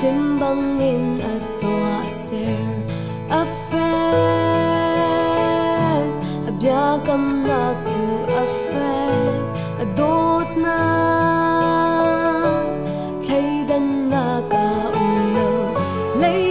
Simbangin at toa sir affect abyagam na to affect adot na kaidan na kaunlo lay